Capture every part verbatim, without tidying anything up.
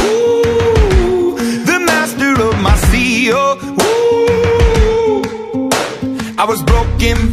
ooh, the master of my sea. Oh, I was broken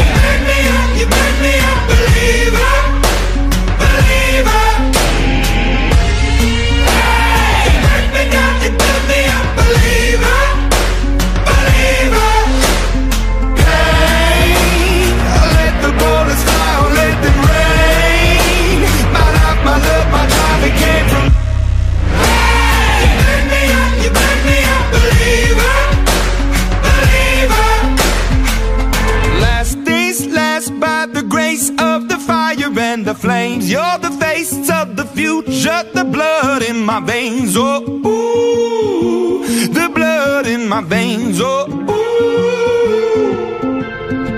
You bring me up, you bring me up, believer, believer. Hey! You bring me down, you bring me up, believer, believer. The flames, you're the face of the future, the blood in my veins, oh, ooh, the blood in my veins, oh, ooh.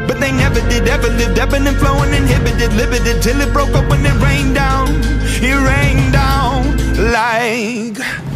But they never did, ever lived, ebbing and flowing, inhibited, limited, till it broke up when it rained down, it rained down like...